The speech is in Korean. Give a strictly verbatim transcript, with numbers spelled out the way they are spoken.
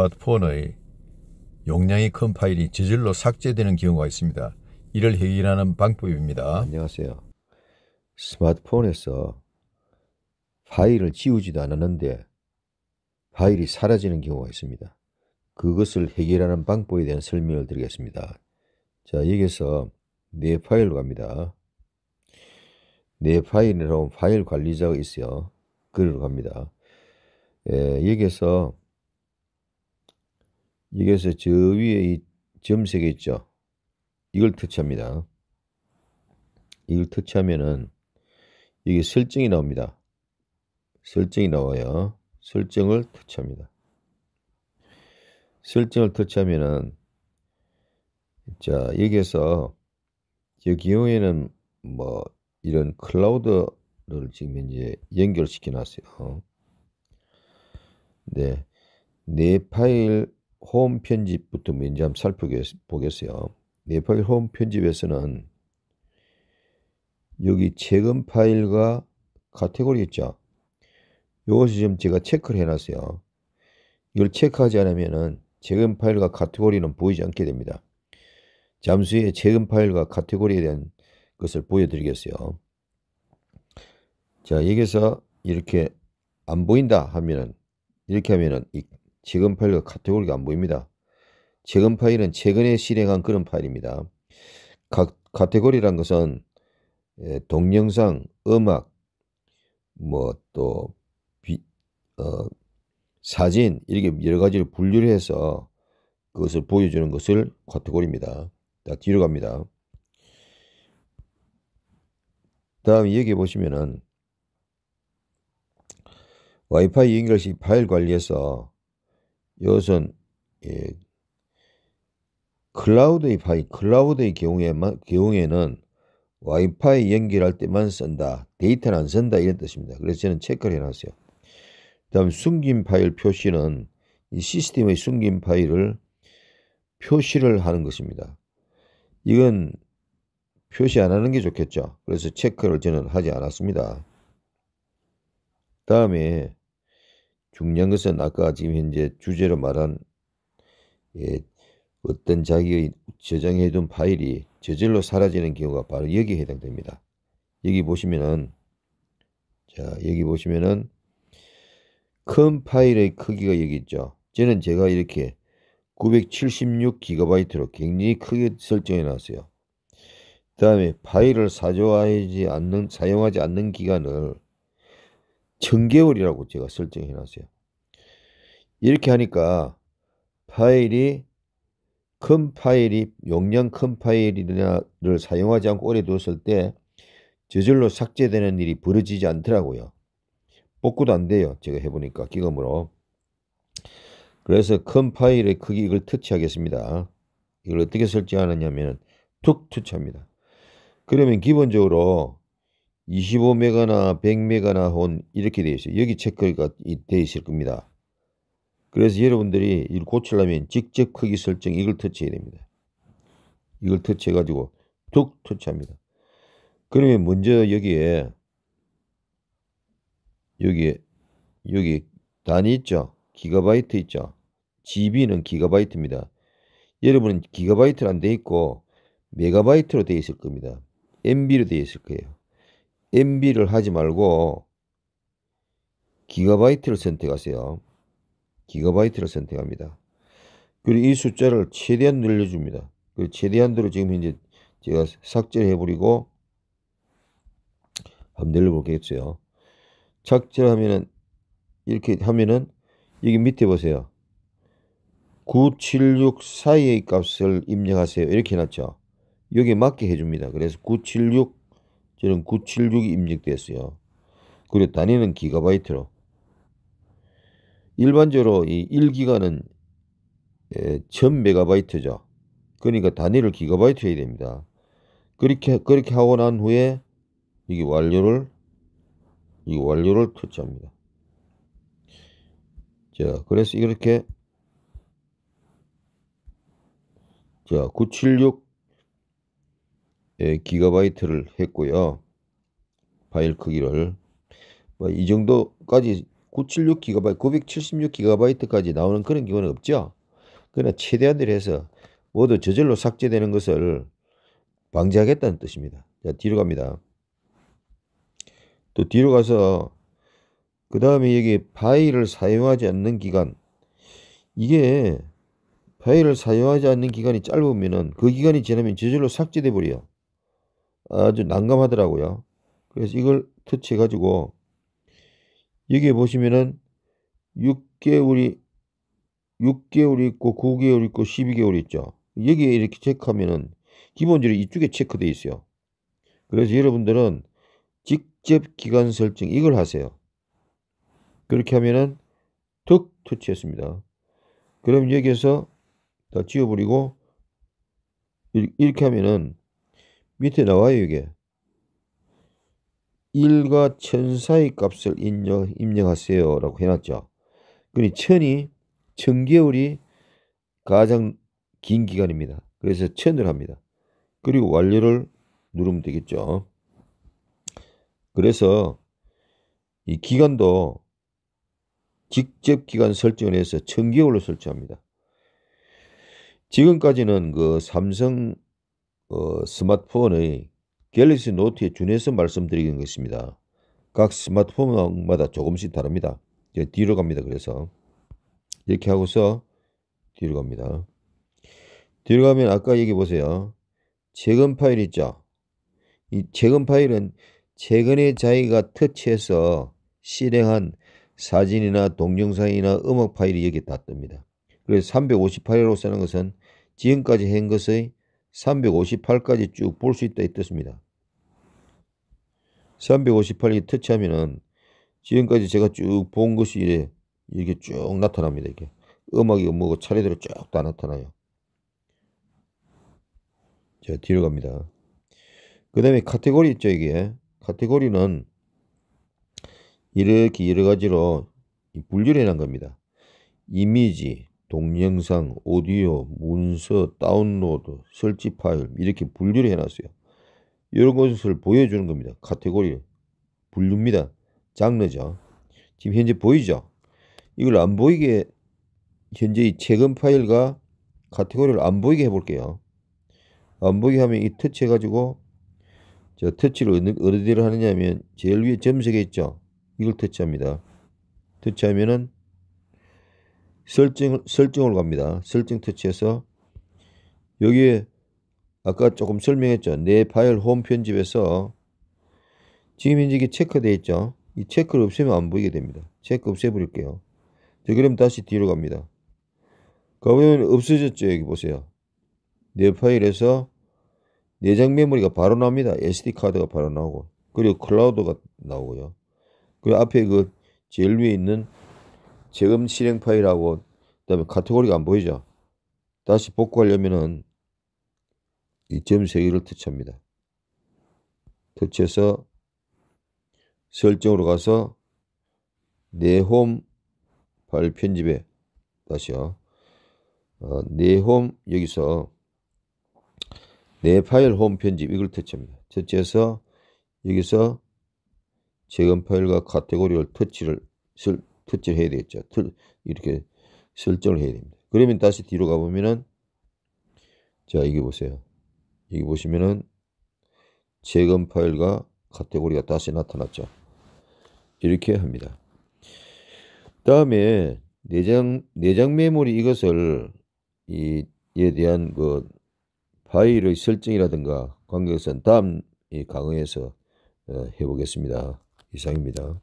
스마트폰의 용량이 큰 파일이 저절로 삭제되는 경우가 있습니다. 이를 해결하는 방법입니다. 안녕하세요. 스마트폰에서 파일을 지우지도 않았는데 파일이 사라지는 경우가 있습니다. 그것을 해결하는 방법에 대한 설명을 드리겠습니다. 자, 여기서 내 파일로 갑니다. 내 파일이라고 파일 관리자가 있어요. 그리로 갑니다. 예, 여기서 여기서 저 위에 이 점색이 있죠. 이걸 터치합니다. 이걸 터치하면은 여기 설정이 나옵니다. 설정이 나와요. 설정을 터치합니다. 설정을 터치하면은 자, 여기에서 이 경우에는 뭐 이런 클라우드를 지금 이제 연결시켜 놨어요. 네, 내 파일 홈 편집부터 먼저 한번 살펴보겠어요. 내 파일 홈 편집에서는 여기 최근 파일과 카테고리 있죠. 이것을 지금 제가 체크를 해놨어요. 이걸 체크하지 않으면은 최근 파일과 카테고리는 보이지 않게 됩니다. 잠시 후에 최근 파일과 카테고리에 대한 것을 보여드리겠어요. 자, 여기서 이렇게 안 보인다 하면은 이렇게 하면은 이 최근 파일과 카테고리가 안 보입니다. 최근 파일은 최근에 실행한 그런 파일입니다. 각 카테고리란 것은 동영상, 음악, 뭐 또 어, 사진 이렇게 여러 가지를 분류를 해서 그것을 보여주는 것을 카테고리입니다. 자, 뒤로 갑니다. 다음 여기 보시면은 와이파이 연결시 파일 관리에서 이것은 예, 클라우드의 파일, 클라우드의 경우에만, 경우에는 와이파이 연결할 때만 쓴다, 데이터는 안 쓴다 이런 뜻입니다. 그래서 저는 체크를 해놨어요. 그 다음 숨긴 파일 표시는 이 시스템의 숨긴 파일을 표시를 하는 것입니다. 이건 표시 안 하는 게 좋겠죠. 그래서 체크를 저는 하지 않았습니다. 다음에 중요한 것은 아까 지금 현재 주제로 말한 예, 어떤 자기의 저장해둔 파일이 저절로 사라지는 경우가 바로 여기에 해당됩니다. 여기 보시면은 자 여기 보시면은 큰 파일의 크기가 여기 있죠. 저는 제가 이렇게 구백칠십육 기가바이트로 굉장히 크게 설정해 놨어요. 그 다음에 파일을 사용하지 않는, 사용하지 않는 기간을 천 개월이라고 제가 설정해 놨어요. 이렇게 하니까 파일이 큰 파일이 용량 큰 파일이나를 사용하지 않고 오래 두었을 때 저절로 삭제되는 일이 벌어지지 않더라고요. 복구도 안 돼요. 제가 해보니까 기검으로. 그래서 큰 파일의 크기 이걸 터치하겠습니다. 이걸 어떻게 설정하느냐면 툭 터치합니다. 그러면 기본적으로 이십오 메가나 백 메가나 혼 이렇게 되어 있어요. 여기 체크가 되어 있을 겁니다. 그래서 여러분들이 이걸 고치려면 직접 크기 설정 이걸 터치해야 됩니다. 이걸 터치해 가지고 툭 터치합니다. 그러면 먼저 여기에 여기에 여기 단위 있죠. 기가바이트 있죠. 지비는 기가바이트입니다. 여러분은 기가바이트는 안 돼 있고 메가바이트로 되어 있을 겁니다. 엠비로 되어 있을 거예요. 엠비를 하지 말고 기가바이트를 선택하세요. 기가바이트를 선택합니다. 그리고 이 숫자를 최대한 늘려줍니다. 그리고 최대한으로 지금 현재 제가 삭제를 해버리고 한번 늘려볼게요. 삭제를 하면은 이렇게 하면은 여기 밑에 보세요. 구백칠십육 사이의 값을 입력하세요. 이렇게 해놨죠. 여기에 맞게 해줍니다. 그래서 구백칠십육 저는 구백칠십육이 입력됐어요. 그리고 단위는 기가바이트로. 일반적으로 이 일 기가는 천 메가바이트죠. 그러니까 단위를 기가바이트 해야 됩니다. 그렇게 그렇게 하고 난 후에 이게 완료를 이 완료를 터치합니다. 자, 그래서 이렇게 자, 구백칠십육 예, 기가바이트를 했고요. 파일 크기를 뭐 이 정도까지 구백칠십육 기가바이트, 구백칠십육 기가바이트까지 나오는 그런 기호는 없죠. 그러나 최대한대로 해서 모두 저절로 삭제되는 것을 방지하겠다는 뜻입니다. 자, 뒤로 갑니다. 또 뒤로 가서 그 다음에 여기 파일을 사용하지 않는 기간, 이게 파일을 사용하지 않는 기간이 짧으면은 그 기간이 지나면 저절로 삭제돼 버려요. 아주 난감하더라고요. 그래서 이걸 터치해 가지고 여기에 보시면은 육 개월이 육 개월이 있고 구 개월 있고 십이 개월 있죠. 여기에 이렇게 체크하면은 기본적으로 이쪽에 체크되어 있어요. 그래서 여러분들은 직접 기간 설정 이걸 하세요. 그렇게 하면은 툭 터치했습니다. 그럼 여기에서 다 지워버리고 이렇게 하면은 밑에 나와요. 이게 일과 천 사이 값을 입력, 입력하세요 라고 해놨죠. 그러니 천이 천 개월이 가장 긴 기간입니다. 그래서 천을 합니다. 그리고 완료를 누르면 되겠죠. 그래서 이 기간도 직접 기간 설정을 해서 천 개월로 설정합니다. 지금까지는 그 삼성 어, 스마트폰의 갤럭시 노트에 준해서 말씀드리는 것입니다. 각 스마트폰마다 조금씩 다릅니다. 이제 뒤로 갑니다. 그래서 이렇게 하고서 뒤로 갑니다. 뒤로 가면 아까 얘기 보세요. 최근 파일 있죠. 이 최근 파일은 최근에 자기가 터치해서 실행한 사진이나 동영상이나 음악 파일이 여기에 다 뜹니다. 그래서 삼백오십팔이라고 쓰는 것은 지금까지 한 것의 삼백오십팔까지 쭉 볼 수 있다 이 뜻입니다. 삼백오십팔이 터치하면은 지금까지 제가 쭉 본 것이 이렇게 쭉 나타납니다. 이렇게 음악이 뭐고 차례대로 쭉 다 나타나요. 자, 뒤로 갑니다. 그 다음에 카테고리 있죠. 이게 카테고리는 이렇게 여러 가지로 분류를 해놓은 겁니다. 이미지, 동영상, 오디오, 문서, 다운로드, 설치 파일 이렇게 분류를 해놨어요. 이런 것을 보여주는 겁니다. 카테고리, 분류입니다. 장르죠. 지금 현재 보이죠? 이걸 안 보이게 현재 이 최근 파일과 카테고리를 안 보이게 해볼게요. 안 보이게 하면 이 터치해가지고 저 터치를 어느, 어디로 하느냐 하면 제일 위에 점색에 있죠? 이걸 터치합니다. 터치하면은 설정, 설정으로 갑니다. 설정 터치해서 여기에 아까 조금 설명했죠. 내 파일 홈 편집에서 지금 현재 이게 체크되어 있죠. 이 체크를 없애면 안 보이게 됩니다. 체크 없애버릴게요. 자, 그럼 다시 뒤로 갑니다. 가보면 없어졌죠. 여기 보세요. 내 파일에서 내장 메모리가 바로 나옵니다. 에스디 카드가 바로 나오고 그리고 클라우드가 나오고요. 그 앞에 그 제일 위에 있는 재검 실행 파일하고 그 다음에 카테고리가 안 보이죠. 다시 복구하려면은 이 점 세 개를 터치합니다. 터치해서 설정으로 가서 내 홈 파일 편집에 다시요. 어, 내 홈 여기서 내 파일 홈 편집 이걸 터치합니다. 터치해서 여기서 재검 파일과 카테고리를 터치를 설, 터치를 해야 되겠죠. 틀, 이렇게 설정을 해야 됩니다. 그러면 다시 뒤로 가보면은 자 여기 보세요. 여기 보시면은 재검 파일과 카테고리가 다시 나타났죠. 이렇게 합니다. 다음에 내장 내장 메모리 이것을 이에 대한 그 파일의 설정이라든가 관계에서는 다음 이 강의에서 해보겠습니다. 이상입니다.